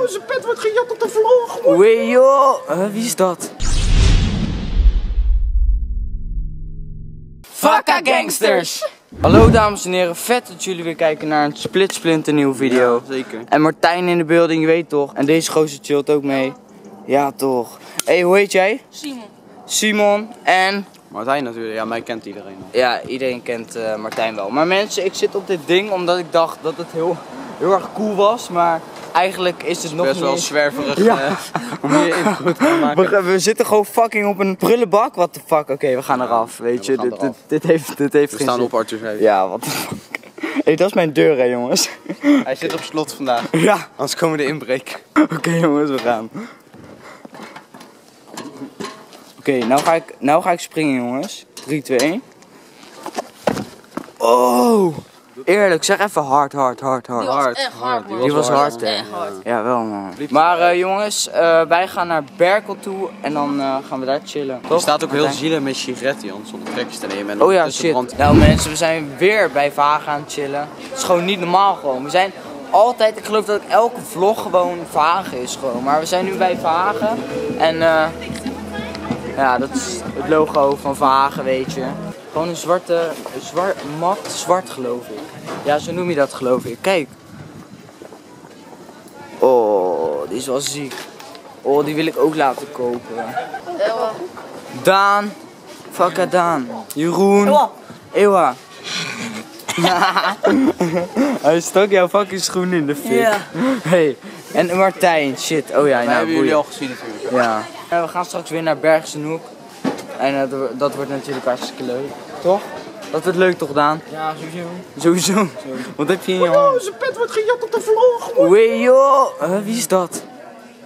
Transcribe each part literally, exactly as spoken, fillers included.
Oh, zijn pet wordt gejat op de vloer gegooid. Wee joh, uh, wie is dat? Vakka gangsters! Hallo dames en heren, vet dat jullie weer kijken naar een Splitsplinter nieuwe video. Ja, zeker. En Martijn in de building, je weet toch. En deze gozer chillt ook mee. Ja toch. Hé, hey, hoe heet jij? Simon. Simon en... Martijn natuurlijk, ja, mij kent iedereen. Ja, iedereen kent uh, Martijn wel. Maar mensen, ik zit op dit ding omdat ik dacht dat het heel, heel erg cool was, maar eigenlijk is het nog best niet wel eens... zwerverig. Ja. Uh, om je invloed te maken. We, we zitten gewoon fucking op een prullenbak, what the fuck. Oké, okay, we gaan eraf, weet ja, we je. Dit, dit, dit heeft, dit heeft we geen staan zin. Op Arthur's even. Ja, wat the fuck. Hey, dat is mijn deur, hè jongens. Hij zit op slot vandaag. Ja. Anders komen we de inbreek. Oké okay, jongens, we gaan. Oké, okay, nou, nou ga ik springen jongens. drie, twee, één. Oh! Eerlijk, zeg even hard, hard, hard, hard. Die was hard, echt hard, man. Die was hard, hè? Ja, wel, man. Maar uh, jongens, uh, wij gaan naar Berkel toe en dan uh, gaan we daar chillen. Er staat ook heel zielig met sigaretten, Jan, zonder trekjes te nemen. Oh ja, shit. Nou mensen, we zijn weer bij Vaag gaan chillen. Het is gewoon niet normaal gewoon. We zijn altijd, ik geloof dat elke vlog gewoon Vaag is gewoon. Maar we zijn nu bij Vaag en... Uh, ja, dat is het logo van Vagen, weet je. Gewoon een zwarte, een zwart, mat zwart geloof ik. Ja, zo noem je dat geloof ik. Kijk. Oh, die is wel ziek. Oh, die wil ik ook laten kopen. Ewa. Daan. Fakka Daan. Jeroen. Ewa. Ewa. Hij stak jouw fucking schoen in de fik. Yeah. Hey. En Martijn, shit. Oh ja, nou, hebben jullie al gezien natuurlijk. Ja. Ja, we gaan straks weer naar Bergsenhoek. En uh, dat wordt natuurlijk hartstikke leuk. Toch? Dat wordt leuk toch, Daan? Ja, sowieso. Sowieso? Sowieso. Wat heb je in je hand? Oh, zijn pet wordt gejat op de vloer. Wee joh! Uh, wie is dat?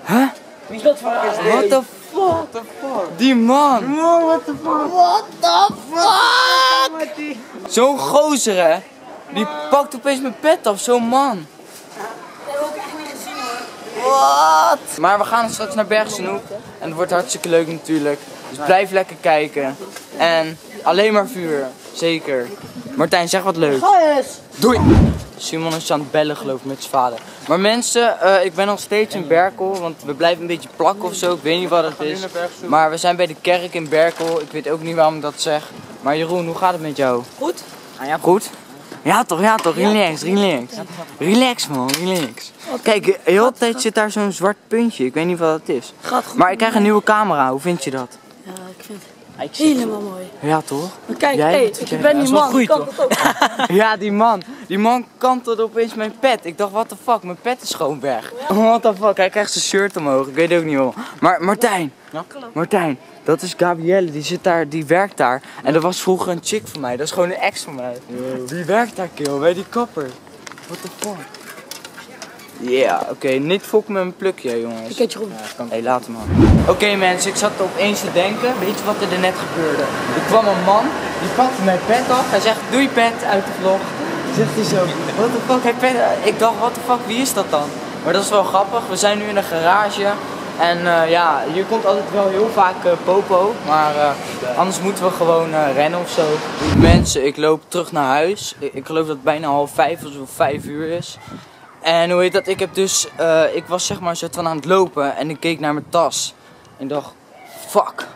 Huh? Wie is dat voor ah, hey. What the fuck? What the fuck? Die man! Man, what the fuck? What the fuck? Zo'n gozer, hè? Die pakt opeens mijn pet af, zo'n man. What? Maar we gaan straks naar Bergsenhoek en het wordt hartstikke leuk natuurlijk. Dus blijf lekker kijken. En alleen maar vuur, zeker. Martijn, zeg wat leuk. Doei! Simon is aan het bellen geloof ik met zijn vader. Maar mensen, uh, ik ben nog steeds in Berkel, want we blijven een beetje plakken ofzo. Ik weet niet wat het is. Maar we zijn bij de kerk in Berkel. Ik weet ook niet waarom ik dat zeg. Maar Jeroen, hoe gaat het met jou? Goed. Ah, ja, goed? Ja toch, ja toch, relax, relax. Relax man, relax. Kijk, heel de tijd zit daar zo'n zwart puntje, ik weet niet wat dat is. Gaat goed. Maar ik krijg een nieuwe camera, hoe vind je dat? Ja, ik vind het helemaal mooi. Ja toch? Maar kijk, jij, hey, ik ben die man, die kantelt ook. Ja die man, die man kantelde opeens mijn pet. Ik dacht, what the fuck, mijn pet is gewoon weg. What the fuck, hij krijgt zijn shirt omhoog, ik weet het ook niet hoor. Maar Martijn, Martijn. Dat is Gabrielle, die zit daar, die werkt daar. En dat was vroeger een chick van mij, dat is gewoon een ex van mij. Yo. Die werkt daar, kill, bij die kapper. What the fuck? Ja, yeah, oké, okay. Niet fokken met mijn plukje, jongens. Ik heb je goed. Hé, hey, laat hem aan. Oké okay, mensen, ik zat opeens te denken, weet je wat er net gebeurde? Er kwam een man, die pakte mijn pet af, hij zegt, doei pet, uit de vlog. Zegt hij zo, what the fuck, hij pet. Ik dacht, what the fuck, wie is dat dan? Maar dat is wel grappig, we zijn nu in een garage. En uh, ja, je komt altijd wel heel vaak uh, popo, maar uh, anders moeten we gewoon uh, rennen ofzo. Mensen, ik loop terug naar huis. Ik, ik geloof dat het bijna half vijf of zo vijf uur is. En hoe heet dat, ik heb dus, uh, ik was zeg maar soort van aan het lopen en ik keek naar mijn tas. En dacht, fuck.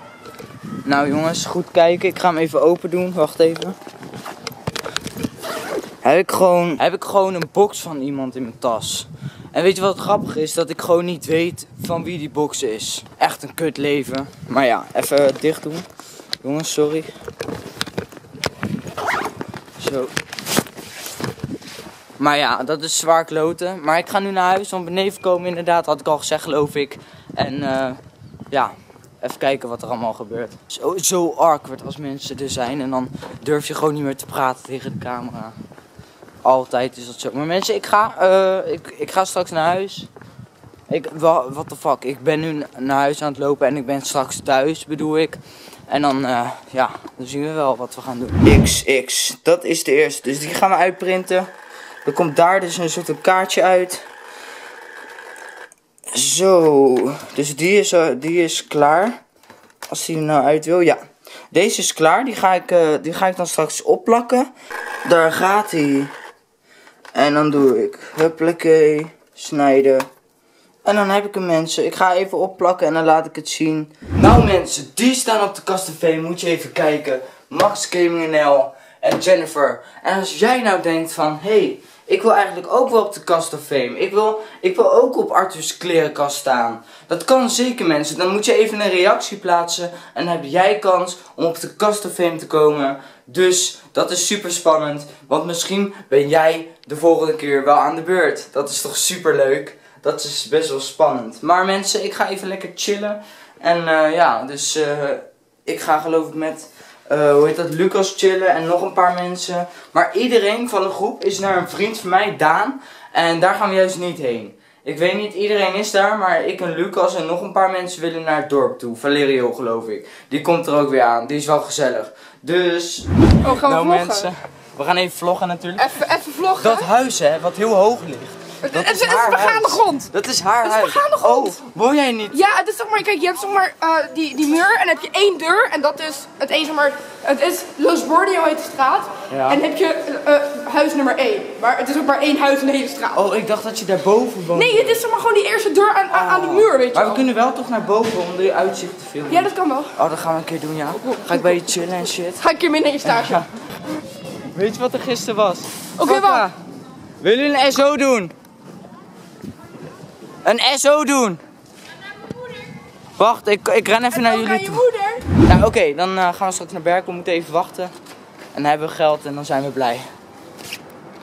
Nou jongens, goed kijken. Ik ga hem even open doen, wacht even. Heb ik gewoon, heb ik gewoon een box van iemand in mijn tas. En weet je wat grappig is? Dat ik gewoon niet weet van wie die box is. Echt een kut leven. Maar ja, even dicht doen. Jongens, sorry. Zo. Maar ja, dat is zwaar kloten. Maar ik ga nu naar huis, want beneden komen inderdaad, had ik al gezegd geloof ik. En uh, ja, even kijken wat er allemaal gebeurt. Zo, zo awkward als mensen er zijn en dan durf je gewoon niet meer te praten tegen de camera. Altijd is dat zo. Maar mensen, ik ga, uh, ik, ik ga straks naar huis. Ik, what the fuck, ik ben nu naar huis aan het lopen en ik ben straks thuis, bedoel ik. En dan, uh, ja, dan zien we wel wat we gaan doen. X X, dat is de eerste. Dus die gaan we uitprinten. Er komt daar dus een soort kaartje uit. Zo, dus die is, uh, die is klaar. Als die er nou uit wil, ja. Deze is klaar, die ga ik, uh, die ga ik dan straks opplakken. Daar gaat hij. En dan doe ik, huppakee, snijden, En dan heb ik hem, mensen. Ik ga even opplakken en dan laat ik het zien. Nou mensen, die staan op de Cast of Fame. Moet je even kijken. Max Gaming N L en Jennifer. En als jij nou denkt van, hé, hey, ik wil eigenlijk ook wel op de Cast of Fame. Ik wil, ik wil ook op Arthur's Klerenkast staan. Dat kan zeker, mensen. Dan moet je even een reactie plaatsen. En dan heb jij kans om op de Cast of Fame te komen. Dus dat is super spannend. Want misschien ben jij de volgende keer wel aan de beurt. Dat is toch super leuk. Dat is best wel spannend. Maar mensen, ik ga even lekker chillen. En uh, ja, dus uh, ik ga geloof ik met... Uh, hoe heet dat? Lucas chillen en nog een paar mensen. Maar iedereen van de groep is naar een vriend van mij, Daan. En daar gaan we juist niet heen. Ik weet niet, iedereen is daar. Maar ik en Lucas en nog een paar mensen willen naar het dorp toe. Valerio geloof ik. Die komt er ook weer aan. Die is wel gezellig. Dus... Oh, gaan we vloggen? Nou mensen, we gaan even vloggen natuurlijk. Even, even vloggen? Dat huis hè, wat heel hoog ligt. Dat het is, is haar begaande grond. Dat is haar huis. Het is begaande grond. Oh, wil jij niet? Ja, het is zeg maar, kijk, je hebt zeg maar uh, die, die muur en dan heb je één deur. En dat is het een, zeg maar, het is Los Bordeaux heet de straat. Ja. En dan heb je uh, huis nummer één. Maar het is ook maar één huis in de hele straat. Oh, ik dacht dat je daar boven woont. Nee, het is zeg maar gewoon die eerste deur aan, oh. aan de muur, weet je. Maar we kunnen wel toch naar boven om de uitzicht te filmen. Ja, dat kan wel. Oh, dat gaan we een keer doen, ja. Ga ik bij je chillen en shit. Ga ik een keer mee naar je stage. Ja. Weet je wat er gisteren was? Oké, okay, wat? Wil je een S O doen? Een S O doen. Ja, naar mijn moeder. Wacht, ik, ik ren even en naar jullie naar je toe. Moeder. Nou, oké, okay, dan uh, gaan we straks naar Berkel. We moeten even wachten. En dan hebben we geld en dan zijn we blij.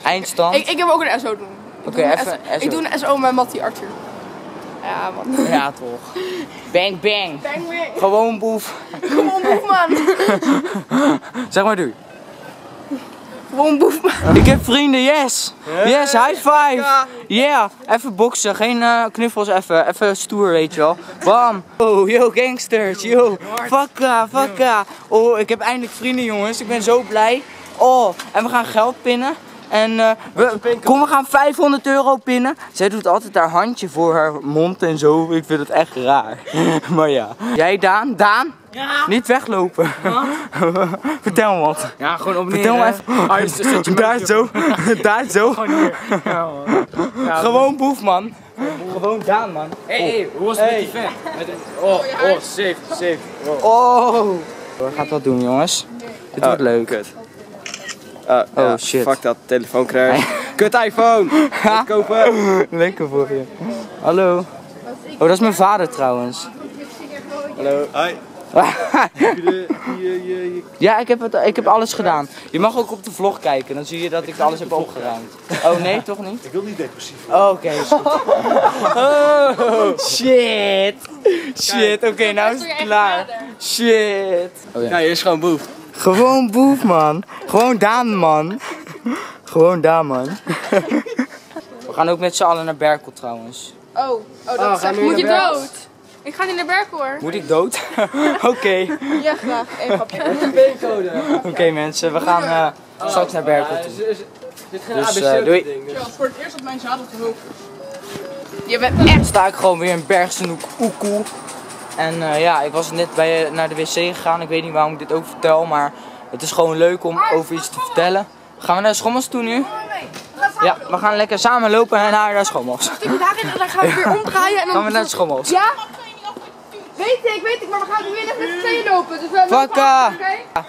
Eindstand. Ik, ik heb ook een S O doen. Oké, okay, even S O. Ik doe een S O met Mattie Arthur. Ja, man. Ja, toch. Bang, bang. Bang, bang. Gewoon boef. Gewoon boef, man. Zeg maar, doe. Gewoon boef, man. Ik heb vrienden, yes. Yes, high five. Yeah, even boksen, geen uh, knuffels, even. Even stoer, weet je wel. Bam. Oh, yo, gangsters, yo. Fakka, fakka. Oh, ik heb eindelijk vrienden, jongens. Ik ben zo blij. Oh, en we gaan geld pinnen. En uh, we, kom, we gaan vijfhonderd euro pinnen. Zij doet altijd haar handje voor haar mond en zo. Ik vind het echt raar. Maar ja. Jij, Daan? Daan? Ja. Niet weglopen. Huh? Vertel me wat. Ja, gewoon opnieuw. Vertel me even. Ah, is, is daar zo. Daar zo. Gewoon, ja, ja, gewoon boef, man. Gewoon Daan, man. Hé, hey, hey, hoe was het hey. met die vent? Oh, oh, safe, safe. Oh. oh. We gaan dat doen, jongens. Nee. Dit wordt oh, leuk. Kut. Uh, oh ja, shit. Fuck dat, telefoon krijgen. Kut iPhone! Ik kopen! Lekker voor je. Hallo. Oh, dat is mijn vader trouwens. Hallo. Hoi. Ja, ik heb, het, ik heb alles gedaan. Je mag ook op de vlog kijken, dan zie je dat ik alles heb opgeruimd. Oh nee, toch niet? Ik wil niet depressief worden. Oké. Oh, shit. Shit, oké, okay, nou is het klaar. Shit. Oh, ja. Nou, je is gewoon boef. Gewoon boef, man. Gewoon Daan, man. Gewoon Daan, man. We gaan ook met z'n allen naar Berkel, trouwens. Oh, oh dat oh, is echt... Moet je dood? Ik ga niet naar Berkel, hoor. Moet ik dood? Oké. Okay. Ja, graag. Eén papje. Oké, okay, mensen. We gaan uh, oh, straks naar Berkel toe. Dit is, is geen dus, uh, A B C-ding. Dus. Voor het eerst op mijn zadel geholpen. Je bent echt... Sta ik gewoon weer in Bergsenoek. Oekoe. En uh, ja, ik was net bij, naar de wc gegaan. Ik weet niet waarom ik dit ook vertel, maar het is gewoon leuk om over iets te vertellen. Gaan we naar de schommels toe nu? Ja, we gaan lekker samen lopen en naar de schommels. En dan gaan we weer omdraaien en dan gaan we naar de schommels. Ja? Weet ik, weet ik, maar we gaan nu weer met z'n tweeën lopen. Dus we lopen af, oké?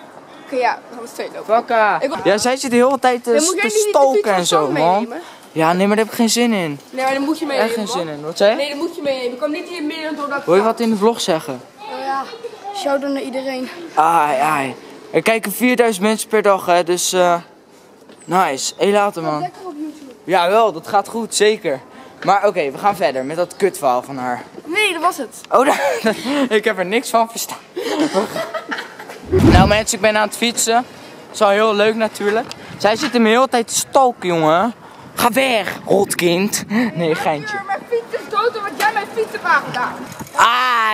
Oké, ja, we gaan met z'n tweeën lopen. Fakka! Ja, zij zit de hele tijd te stoken en zo, man. Ja, nee, maar daar heb ik geen zin in. Nee, maar daar moet je mee nemen. Echt geen zin in. Wat zei je? Nee, daar moet je mee nemen. Ik kan niet hier midden door dat. Wil je wat in de vlog zeggen? Oh ja, shout out naar iedereen. Ai, ai. Er kijken vierduizend mensen per dag, hè, dus uh, nice. Hé, hey, later, man. Lekker op YouTube. Jawel, dat gaat goed, zeker. Maar oké, okay, we gaan verder met dat kutverhaal van haar. Nee, dat was het. Oh, dat, dat, ik heb er niks van verstaan. Nou mensen, ik ben aan het fietsen. Dat is al heel leuk natuurlijk. Zij zitten me de hele tijd te stalken, jongen. Ga weg, rotkind. Nee, geintje. Mijn fiets is dood omdat jij mijn fiets hebt aangedaan.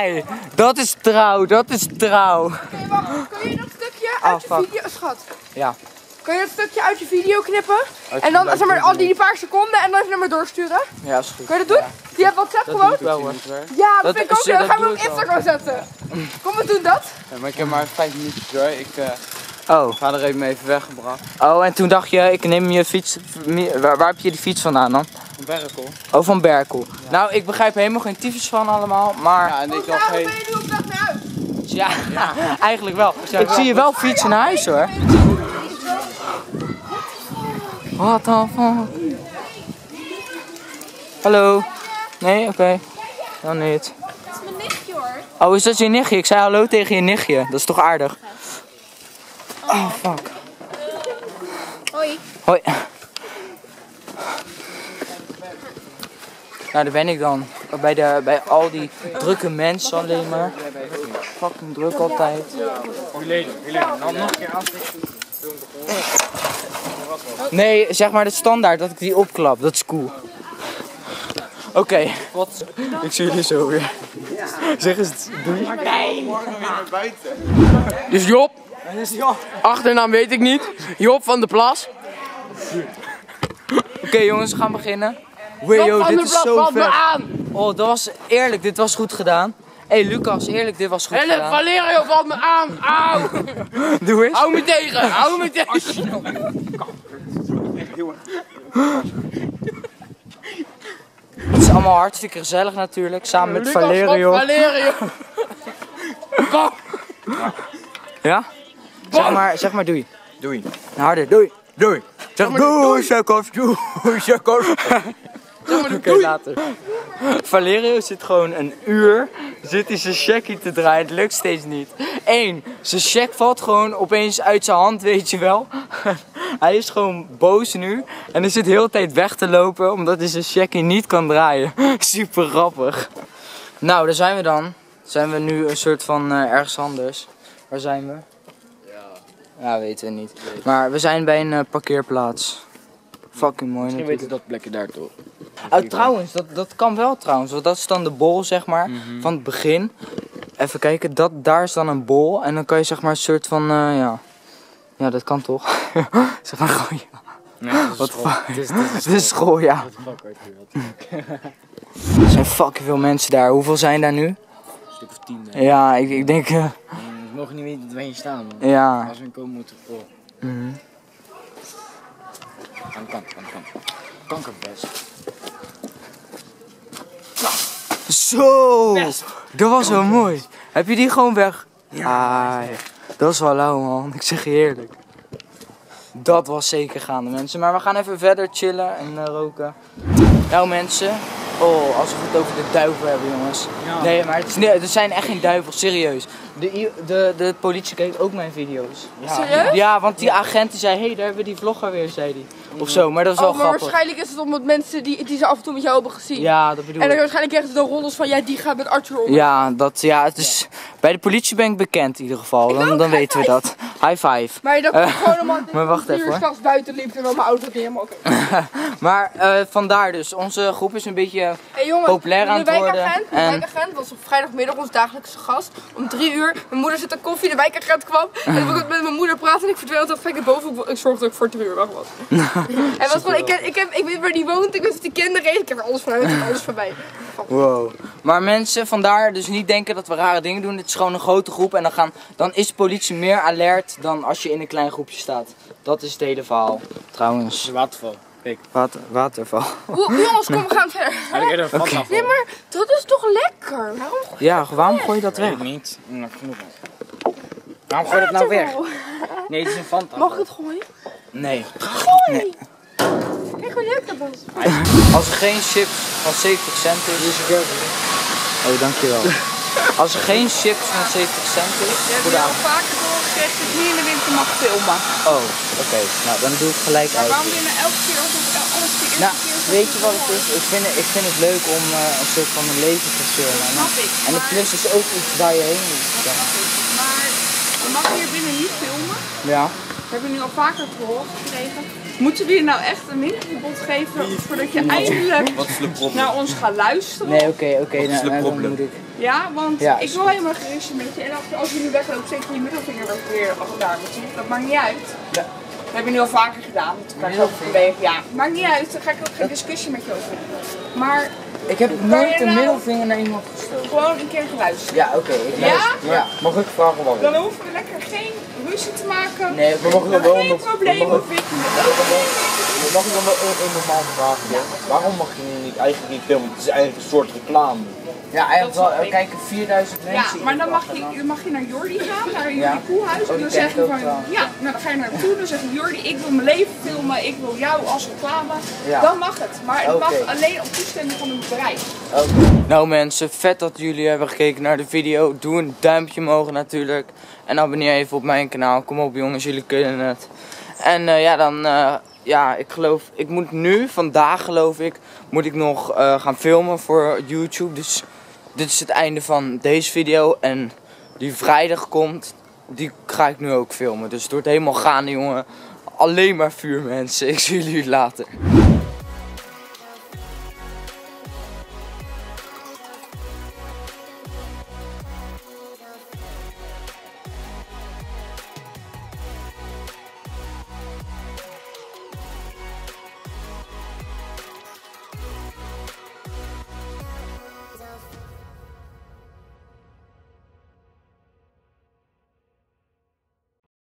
Ai, dat is trouw, dat is trouw. Oké, okay, wacht. Kun je dat stukje uit oh, je video... Schat. Ja. Kun je dat stukje uit je video knippen? Uit en dan zeg maar al die paar seconden en dan even naar me doorsturen? Ja, is goed. Kun je dat doen? Ja. Die hebt WhatsApp dat gewoon? Wel, ja, dat, dat vind ik ook. Dan gaan we op Instagram zetten. Kom, we doen dat. Ja, maar ik heb maar vijf minuutjes door. Ik, uh... Oh. Ik ga er even mee even weggebracht. Oh, en toen dacht je, ik neem je fiets. Waar, waar heb je die fiets vandaan dan? Van Berkel. Oh, van Berkel. Ja. Nou, ik begrijp helemaal geen tyfus van allemaal, maar... Ja, en ik dacht geen... Ja, ja, eigenlijk wel. Ik ja, zie je wel fietsen naar huis hoor. Wat dan van? Hallo? Nee, oké. Okay. Dan niet. Dat is mijn nichtje hoor. Oh, is dat je nichtje? Ik zei hallo tegen je nichtje. Dat is toch aardig? Oh, fuck. Hoi. Hoi. Nou, daar ben ik dan. Bij, de, bij al die drukke mensen alleen maar. Fucking druk altijd. Dan nog een keer af. Nee, zeg maar de standaard dat ik die opklap. Dat is cool. Oké. Okay. Ik zie jullie zo weer. Zeg eens het. Doei. Martijn. Dus Job. Achternaam weet ik niet. Job van de Plas. Oké okay, jongens, we gaan beginnen. Wee, yo, dit is zo vet. Oh, dat was eerlijk, dit was goed gedaan. Hé hey, Lucas, eerlijk, dit was goed Hele, gedaan. Valerio valt me aan, auw! Doe eens. Hou me tegen, hou me tegen! Het is allemaal hartstikke gezellig natuurlijk, samen met Lucas Valerio. Valerio! Ja? Zeg maar, zeg maar doei. Doei. Harder, doei. Doei. Zeg maar doei, Jacob. Doei, Jacob. Oké, okay, later. Valerio zit gewoon een uur, zit hij zijn checkie te draaien, het lukt steeds niet. Eén, zijn check valt gewoon opeens uit zijn hand, weet je wel. Hij is gewoon boos nu en hij zit de hele tijd weg te lopen omdat hij zijn checkie niet kan draaien. Super grappig. Nou, daar zijn we dan. Zijn we nu een soort van uh, ergens anders. Waar zijn we? Ja, ja weten we niet. Maar we zijn bij een uh, parkeerplaats. Fucking mooi. Misschien weten dat plekje daar toch. Oh, trouwens, dat, dat kan wel trouwens, want dat is dan de bol zeg maar, mm-hmm. van het begin. Even kijken, dat, daar is dan een bol en dan kan je zeg maar een soort van, uh, ja, ja dat kan toch? Zeg maar gewoon ja. Nee, dat is Wat school. Dit is, dit is, dit is school, ja. Er zijn fucking veel mensen daar, hoeveel zijn daar nu? Een stuk of tien. Hè? Ja, ik, ik denk... Uh... We mogen niet weten dat wij hier staan, man. Ja. Als we komen moeten we vol. Mm-hmm. Aan de kant, aan de kant. Kankerbest. Zo, dat was wel mooi. Heb je die gewoon weg? Ja, ah, dat is wel lauw man, ik zeg je eerlijk. Dat was zeker gaande mensen, maar we gaan even verder chillen en uh, roken. Nou mensen, oh, alsof we het over de duivel hebben jongens. Nee, maar het, is, nee, het zijn echt geen duivels, serieus. De, de, de politie keek ook mijn video's. Ja. Serieus? Ja, want die agent die zei, hé, hey, daar hebben we die vlogger weer, zei die. Of zo, maar dat is wel oh, maar grappig. Waarschijnlijk is het omdat mensen die, die ze af en toe met jou hebben gezien. Ja, dat bedoel ik. En dan waarschijnlijk krijgen ze dan roddels van, ja, die gaat met Arthur om. Ja, dat, ja, het is, ja. Bij de politie ben ik bekend in ieder geval, ik dan, ook, dan weten we dat. High five. Maar dat komt uh, gewoon omdat ik maar wacht even, uur straks buiten liep en dan mijn auto niet helemaal oké. Maar uh, vandaar dus, onze groep is een beetje hey, jongen, populair aan het worden. De wijkagent was op vrijdagmiddag onze dagelijkse gast. Om drie uur. Mijn moeder zit aan koffie, de wijkagent kwam. En toen ik met mijn moeder praten en ik verdween altijd gek naar boven. Ik zorgde dat ik voor twee uur weg was. En was gewoon, ik, heb, ik, heb, ik weet waar die woont, ik weet of die kinderen heeft. Ik heb er alles van, ik heb er alles van bij. Wow. Maar mensen, vandaar dus niet denken dat we rare dingen doen. Dit is gewoon een grote groep en dan, gaan, dan is politie meer alert dan als je in een klein groepje staat. Dat is het hele verhaal, trouwens. Waterval. Kijk. Water, waterval. Oeh, jongens, kom, we gaan verder. Okay. Nee, maar dat is toch lekker? Waarom gooi je, ja, waarom gooi je dat weg? Ik weet niet. Nou, genoeg. Waarom gooi je dat nou weg? Nee, het is een Fanta. Mag ik het gooien? Nee. Gooi! Nee. Kijk hoe leuk dat was. Als er geen chips van zeventig cent is... Is het oh, dankjewel. Als er geen chips van zeventig cent is... Ja, ik heb al vaker doorgekregen dat ik niet in de winter mag filmen. Oh, oké. Okay. Nou, dan doe ik gelijk uit. Maar waarom binnen elke keer alsof ik alles de eerste nou, keer... Weet je wat het is? Ik vind, ik vind het leuk om uh, een soort van mijn leven te filmen. Snap ik. En de plus is ook iets waar je heen moet gaan. Maar we mag hier binnen niet filmen. Ja. We hebben nu al vaker het gehoord gekregen. Moeten we je nou echt een minderverbod geven voordat je eindelijk naar ons gaat luisteren? Nee, oké, okay, oké. Okay, nou, nou, dan moet ik. Ja, want ja, ik wil helemaal gerust met je. En als je nu wegloopt, zet je je middelvinger ook weer achteraan. Dat maakt niet uit. Ja. Dat heb je nu al vaker gedaan. Toen kan ik ook vanwege. Ja, maakt niet uit. Dan ga ik ook geen discussie met je over hebben. Maar... Ik heb nooit de middelvinger naar iemand gestoken. Gewoon een keer geluisterd. Ja, oké. Okay, ja? Ja? Ja? Mag ik vragen wat? Dan hoeven we lekker geen ruzie te maken. Nee, we mogen er wel geen problemen vinden. Mag ik dan wel een normaal vraag doen? Waarom mag je niet eigenlijk niet filmen? Het is eigenlijk een soort reclame. Ja, eigenlijk wel. Er kijken vierduizend mensen. Ja, maar dan mag je, mag je naar Jordi gaan, naar Jordi Koelhuis. En dan zeg je van, ja, dan ga je naar hem toe. Dan zeg je, Jordi, ik wil mijn leven filmen. Ik wil jou als reclame. Ja. Dan mag het. Maar het mag okay. alleen op toestemming van een bedrijf. Okay. Nou mensen, vet dat jullie hebben gekeken naar de video. Doe een duimpje omhoog natuurlijk. En abonneer even op mijn kanaal. Kom op jongens, jullie kunnen het. En uh, ja, dan... Uh, Ja, ik geloof, ik moet nu, vandaag geloof ik, moet ik nog uh, gaan filmen voor YouTube. Dus dit is het einde van deze video. En die vrijdag komt, die ga ik nu ook filmen. Dus het wordt helemaal gaande, jongen. Alleen maar vuur, mensen. Ik zie jullie later.